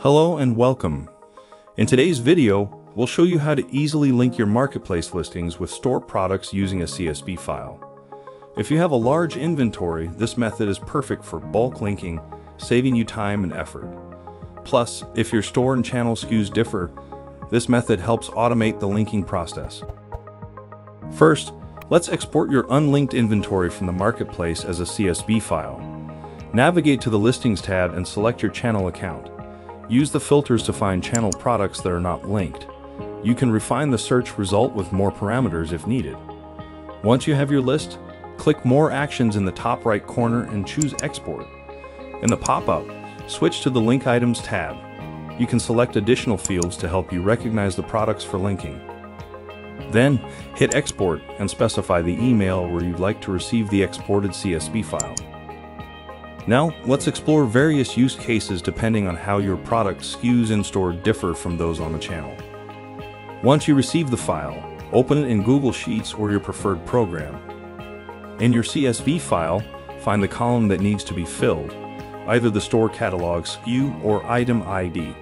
Hello and welcome. In today's video, we'll show you how to easily link your marketplace listings with store products using a CSV file. If you have a large inventory, this method is perfect for bulk linking, saving you time and effort. Plus, if your store and channel SKUs differ, this method helps automate the linking process. First, let's export your unlinked inventory from the marketplace as a CSV file. Navigate to the Listings tab and select your channel account. Use the filters to find channel products that are not linked. You can refine the search result with more parameters if needed. Once you have your list, click More Actions in the top right corner and choose Export. In the pop-up, switch to the Link Items tab. You can select additional fields to help you recognize the products for linking. Then, hit Export and specify the email where you'd like to receive the exported CSV file. Now, let's explore various use cases depending on how your product SKUs in store differ from those on the channel. Once you receive the file, open it in Google Sheets or your preferred program. In your CSV file, find the column that needs to be filled, either the store catalog SKU or item ID.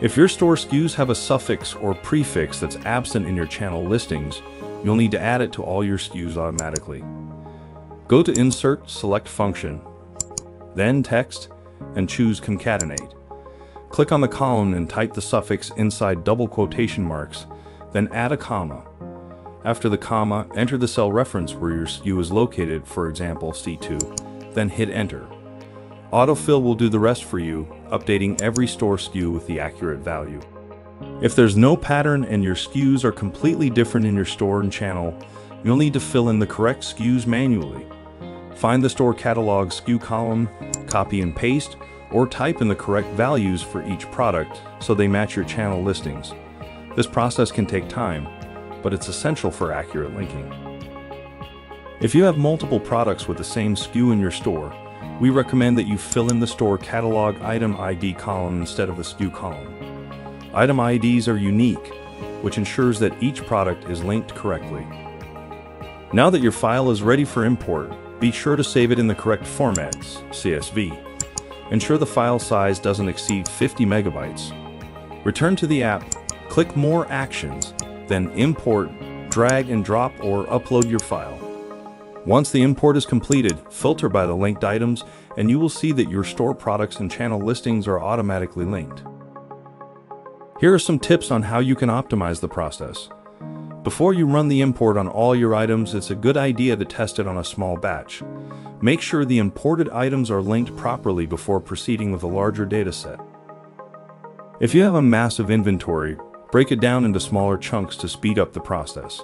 If your store SKUs have a suffix or prefix that's absent in your channel listings, you'll need to add it to all your SKUs automatically. Go to Insert, select Function, then Text, and choose Concatenate. Click on the column and type the suffix inside double quotation marks, then add a comma. After the comma, enter the cell reference where your SKU is located, for example C2, then hit Enter. Autofill will do the rest for you, updating every store SKU with the accurate value. If there's no pattern and your SKUs are completely different in your store and channel, you'll need to fill in the correct SKUs manually. Find the store catalog SKU column, copy and paste, or type in the correct values for each product so they match your channel listings. This process can take time, but it's essential for accurate linking. If you have multiple products with the same SKU in your store, we recommend that you fill in the store catalog item ID column instead of the SKU column. Item IDs are unique, which ensures that each product is linked correctly. Now that your file is ready for import, be sure to save it in the correct formats, CSV. Ensure the file size doesn't exceed 50 megabytes. Return to the app, click More Actions, then Import, drag and drop or upload your file. Once the import is completed, filter by the linked items and you will see that your store products and channel listings are automatically linked. Here are some tips on how you can optimize the process. Before you run the import on all your items, it's a good idea to test it on a small batch. Make sure the imported items are linked properly before proceeding with a larger dataset. If you have a massive inventory, break it down into smaller chunks to speed up the process.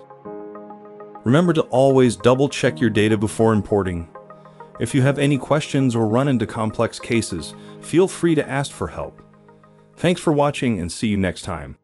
Remember to always double-check your data before importing. If you have any questions or run into complex cases, feel free to ask for help. Thanks for watching and see you next time.